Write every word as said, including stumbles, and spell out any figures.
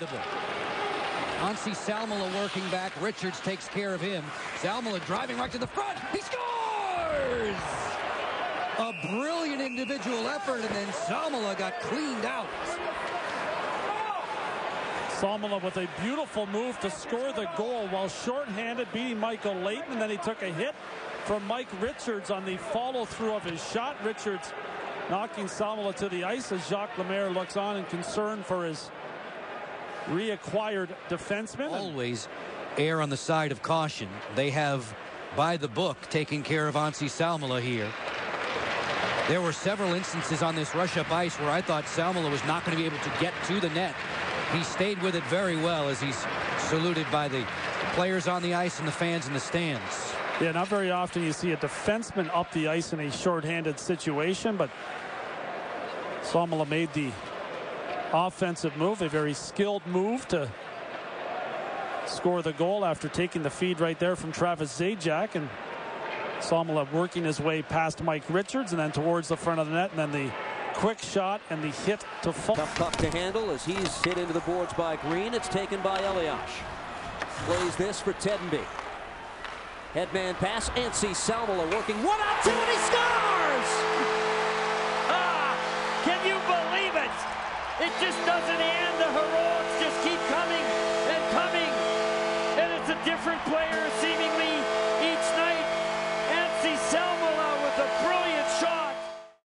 unavoidable. Anssi Salmela working back. Richards takes care of him. Salmela driving right to the front. He scores! A brilliant individual effort, and then Salmela got cleaned out. Salmela with a beautiful move to score the goal while shorthanded, beating Michael Leighton, and then he took a hit from Mike Richards on the follow-through of his shot. Richards knocking Salmela to the ice as Jacques Lemaire looks on in concern for his reacquired defenseman. Always err on the side of caution. They have, by the book, taken care of Anssi Salmela here. There were several instances on this rush-up ice where I thought Salmela was not going to be able to get to the net. He stayed with it very well as he's saluted by the players on the ice and the fans in the stands. Yeah, not very often you see a defenseman up the ice in a shorthanded situation, but Salmela made the offensive move, a very skilled move to score the goal after taking the feed right there from Travis Zajac, and Salmela working his way past Mike Richards and then towards the front of the net, and then the quick shot and the hit to fall. Tough puck to handle as he's hit into the boards by Green. It's taken by Eliáš. Plays this for Tedenby. Headman pass. Anssi Salmela working one on two, and he scores! Ah! Can you believe it? It just doesn't end the hurry.